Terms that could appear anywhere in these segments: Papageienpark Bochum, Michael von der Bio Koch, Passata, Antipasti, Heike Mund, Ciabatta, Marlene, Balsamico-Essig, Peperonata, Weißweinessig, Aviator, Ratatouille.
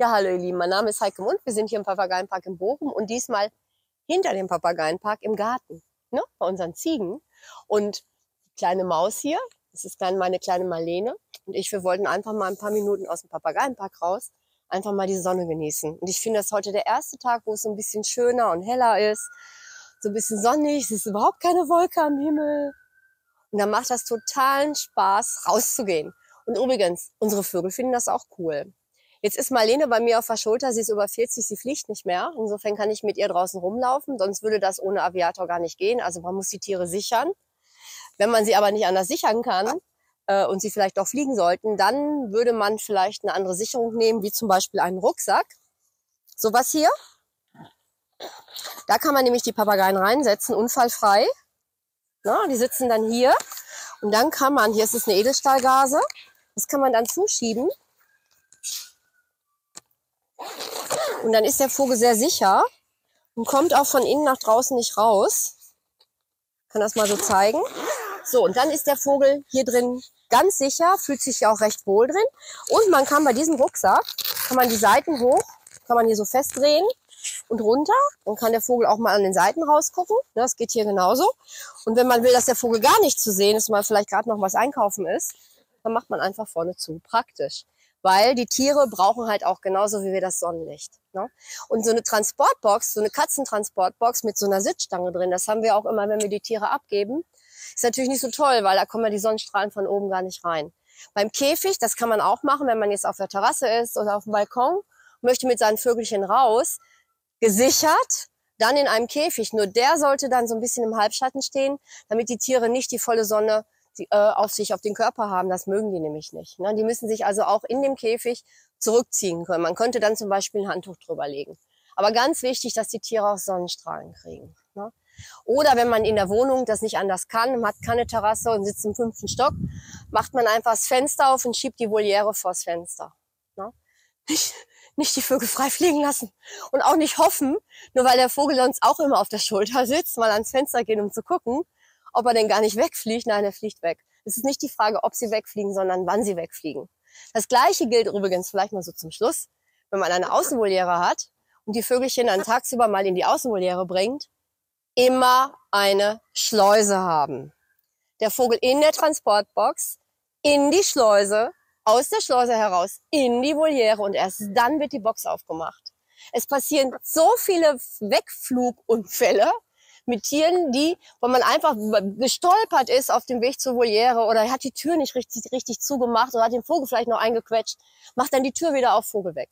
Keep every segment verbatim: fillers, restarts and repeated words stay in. Ja, hallo ihr Lieben, mein Name ist Heike Mund, wir sind hier im Papageien Park in Bochum und diesmal hinter dem Papageien Park im Garten, ne, bei unseren Ziegen. Und die kleine Maus hier, das ist meine kleine Marlene und ich, wir wollten einfach mal ein paar Minuten aus dem Papageien Park raus, einfach mal die Sonne genießen. Und ich finde, das ist heute der erste Tag, wo es so ein bisschen schöner und heller ist, so ein bisschen sonnig, es ist überhaupt keine Wolke am Himmel. Und dann macht das totalen Spaß, rauszugehen. Und übrigens, unsere Vögel finden das auch cool. Jetzt ist Marlene bei mir auf der Schulter, sie ist über vierzig, sie fliegt nicht mehr. Insofern kann ich mit ihr draußen rumlaufen, sonst würde das ohne Aviator gar nicht gehen. Also man muss die Tiere sichern. Wenn man sie aber nicht anders sichern kann äh, und sie vielleicht doch fliegen sollten, dann würde man vielleicht eine andere Sicherung nehmen, wie zum Beispiel einen Rucksack. Sowas hier. Da kann man nämlich die Papageien reinsetzen, unfallfrei. Na, die sitzen dann hier und dann kann man, hier ist es eine Edelstahlgase, das kann man dann zuschieben. Und dann ist der Vogel sehr sicher und kommt auch von innen nach draußen nicht raus. Ich kann das mal so zeigen. So, und dann ist der Vogel hier drin ganz sicher, fühlt sich ja auch recht wohl drin. Und man kann bei diesem Rucksack, kann man die Seiten hoch, kann man hier so festdrehen und runter. Dann kann der Vogel auch mal an den Seiten rausgucken. Das geht hier genauso. Und wenn man will, dass der Vogel gar nicht zu sehen ist, weil vielleicht gerade noch was einkaufen ist, dann macht man einfach vorne zu. Praktisch. Weil die Tiere brauchen halt auch genauso wie wir das Sonnenlicht. Ne? Und so eine Transportbox, so eine Katzentransportbox mit so einer Sitzstange drin, das haben wir auch immer, wenn wir die Tiere abgeben. Ist natürlich nicht so toll, weil da kommen ja die Sonnenstrahlen von oben gar nicht rein. Beim Käfig, das kann man auch machen, wenn man jetzt auf der Terrasse ist oder auf dem Balkon, möchte mit seinen Vögelchen raus, gesichert, dann in einem Käfig. Nur der sollte dann so ein bisschen im Halbschatten stehen, damit die Tiere nicht die volle Sonne auf sich, auf den Körper haben, das mögen die nämlich nicht. Die müssen sich also auch in dem Käfig zurückziehen können. Man könnte dann zum Beispiel ein Handtuch drüber legen. Aber ganz wichtig, dass die Tiere auch Sonnenstrahlen kriegen. Oder wenn man in der Wohnung das nicht anders kann, man hat keine Terrasse und sitzt im fünften Stock, macht man einfach das Fenster auf und schiebt die Voliere vors Fenster. Nicht, nicht die Vögel frei fliegen lassen und auch nicht hoffen, nur weil der Vogel sonst auch immer auf der Schulter sitzt, mal ans Fenster gehen, um zu gucken, ob er denn gar nicht wegfliegt. Nein, er fliegt weg. Es ist nicht die Frage, ob sie wegfliegen, sondern wann sie wegfliegen. Das Gleiche gilt übrigens vielleicht mal so zum Schluss, wenn man eine Außenvoliere hat und die Vögelchen dann tagsüber mal in die Außenvoliere bringt, immer eine Schleuse haben. Der Vogel in der Transportbox, in die Schleuse, aus der Schleuse heraus, in die Voliere und erst dann wird die Box aufgemacht. Es passieren so viele Wegflugunfälle mit Tieren, die, wo man einfach gestolpert ist auf dem Weg zur Voliere oder hat die Tür nicht richtig, richtig zugemacht oder hat den Vogel vielleicht noch eingequetscht, macht dann die Tür wieder auf, Vogel weg.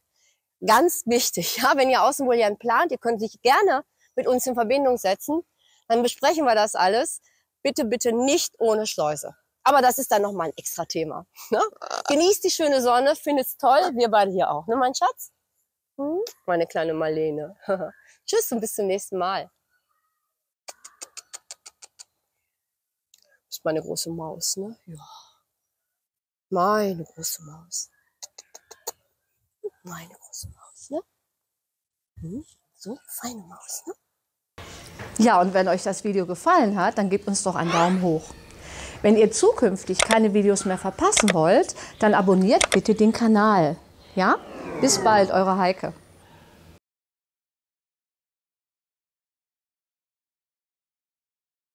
Ganz wichtig, ja, wenn ihr Außenvolieren plant, ihr könnt sich gerne mit uns in Verbindung setzen, dann besprechen wir das alles. Bitte, bitte nicht ohne Schleuse. Aber das ist dann nochmal ein extra Thema. Ne? Genießt die schöne Sonne, findet's toll, wir beide hier auch, ne, mein Schatz? Hm? Meine kleine Marlene. Tschüss und bis zum nächsten Mal. Meine große Maus, ne? Ja. Meine große Maus. Meine große Maus, ne? Hm? So, feine Maus, ne? Ja, und wenn euch das Video gefallen hat, dann gebt uns doch einen Daumen hoch. Wenn ihr zukünftig keine Videos mehr verpassen wollt, dann abonniert bitte den Kanal. Ja? Bis bald, eure Heike.